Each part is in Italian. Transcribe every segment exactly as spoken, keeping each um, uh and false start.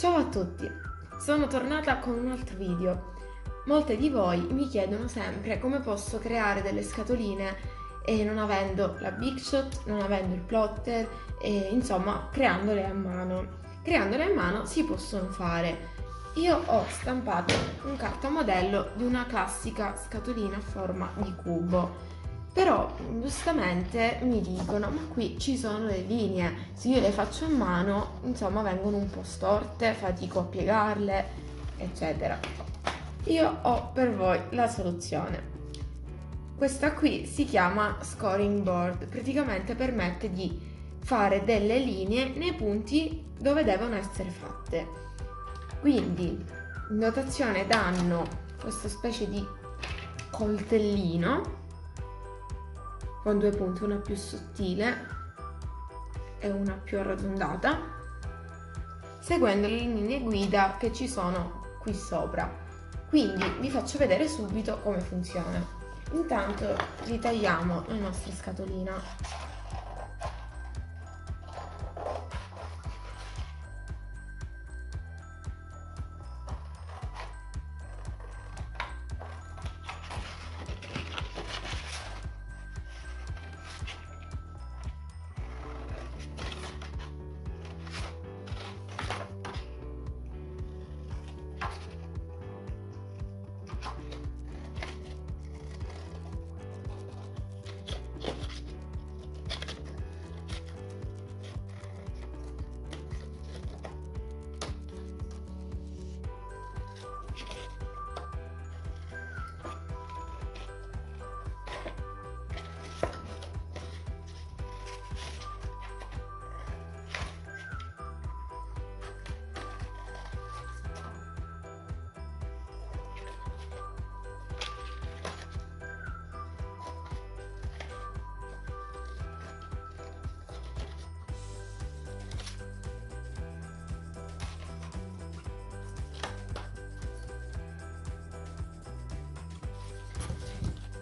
Ciao a tutti, sono tornata con un altro video. Molte di voi mi chiedono sempre come posso creare delle scatoline e non avendo la Big Shot, non avendo il plotter, e insomma creandole a mano. Creandole a mano si possono fare. Io ho stampato un cartamodello di una classica scatolina a forma di cubo. Però giustamente mi dicono, ma qui ci sono le linee, se io le faccio a mano insomma vengono un po' storte, fatico a piegarle, eccetera. Io ho per voi la soluzione. Questa qui si chiama scoring board, praticamente permette di fare delle linee nei punti dove devono essere fatte. Quindi in dotazione danno questa specie di coltellino con due punte, una più sottile e una più arrotondata, seguendo le linee guida che ci sono qui sopra. Quindi vi faccio vedere subito come funziona. Intanto ritagliamo la nostra scatolina.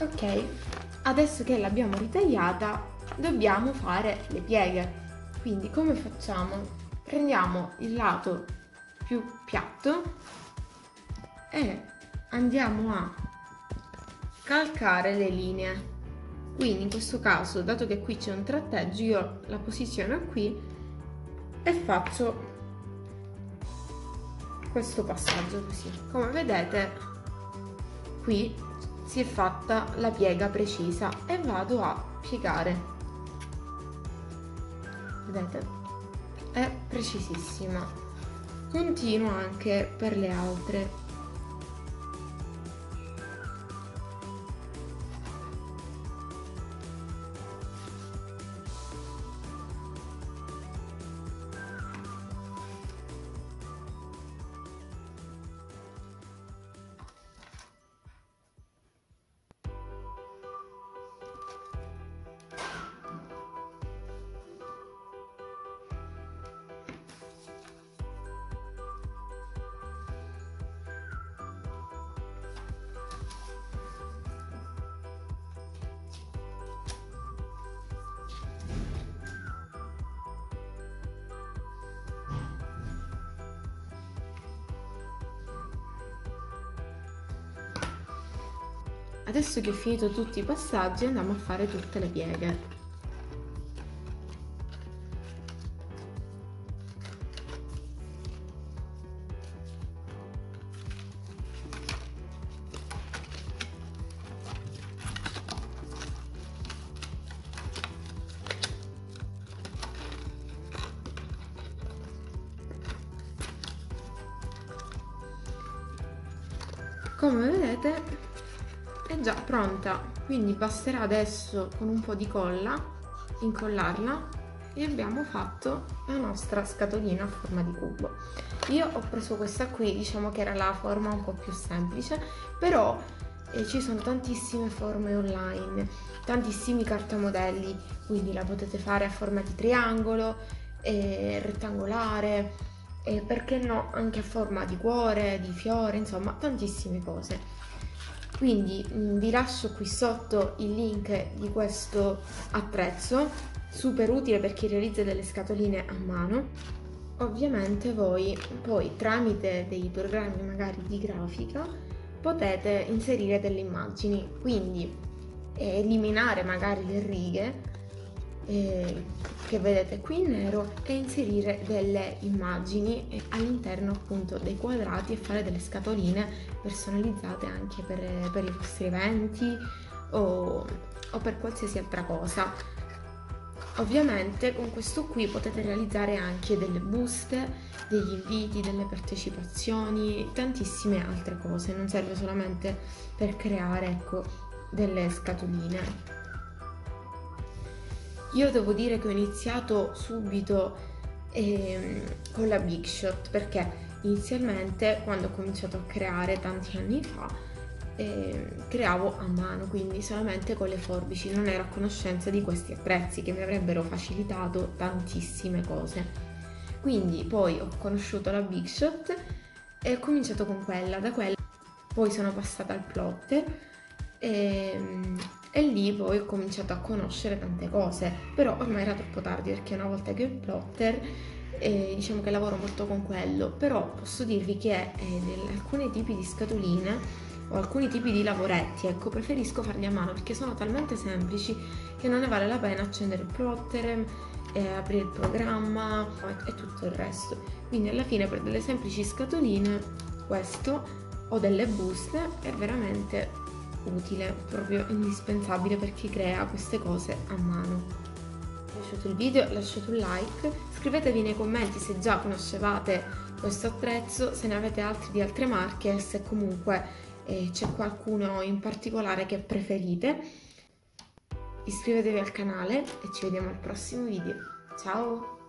Ok, adesso che l'abbiamo ritagliata dobbiamo fare le pieghe. Quindi come facciamo? Prendiamo il lato più piatto e andiamo a calcare le linee. Quindi in questo caso, dato che qui c'è un tratteggio, io la posiziono qui e faccio questo passaggio così. Come vedete qui si è fatta la piega precisa e vado a piegare, vedete, è precisissima. Continuo anche per le altre. Adesso che ho finito tutti i passaggi andiamo a fare tutte le pieghe. Come vedete è già pronta, quindi basterà adesso con un po' di colla incollarla e abbiamo fatto la nostra scatolina a forma di cubo. Io ho preso questa qui, diciamo che era la forma un po' più semplice, però eh, ci sono tantissime forme online, tantissimi cartamodelli, quindi la potete fare a forma di triangolo, eh, rettangolare, eh, perché no anche a forma di cuore, di fiore, insomma tantissime cose. Quindi vi lascio qui sotto il link di questo attrezzo, super utile per chi realizza delle scatoline a mano. ovviamente voi poi tramite dei programmi magari di grafica potete inserire delle immagini, quindi eh, eliminare magari le righe eh, che vedete qui in nero e inserire delle immagini all'interno appunto dei quadrati e fare delle scatoline personalizzate anche per, per i vostri eventi o, o per qualsiasi altra cosa. Ovviamente con questo qui potete realizzare anche delle buste, degli inviti, delle partecipazioni, tantissime altre cose, non serve solamente per creare, ecco, delle scatoline. Io devo dire che ho iniziato subito ehm, con la Big Shot, perché inizialmente quando ho cominciato a creare tanti anni fa E creavo a mano, quindi solamente con le forbici, non ero a conoscenza di questi attrezzi che mi avrebbero facilitato tantissime cose. Quindi poi ho conosciuto la Big Shot e ho cominciato con quella, da quella poi sono passata al plotter e, e lì poi ho cominciato a conoscere tante cose, però ormai era troppo tardi perché una volta che ho il plotter e diciamo che lavoro molto con quello, però posso dirvi che eh, alcuni tipi di scatoline o alcuni tipi di lavoretti, ecco, preferisco farli a mano perché sono talmente semplici che non ne vale la pena accendere il plotter, eh, aprire il programma e, e tutto il resto. Quindi alla fine per delle semplici scatoline questo o delle buste è veramente utile, proprio indispensabile per chi crea queste cose a mano. Lasciate il video, lasciate un like, scrivetevi nei commenti se già conoscevate questo attrezzo, se ne avete altri di altre marche e se comunque c'è qualcuno in particolare che preferite. Iscrivetevi al canale e ci vediamo al prossimo video. Ciao!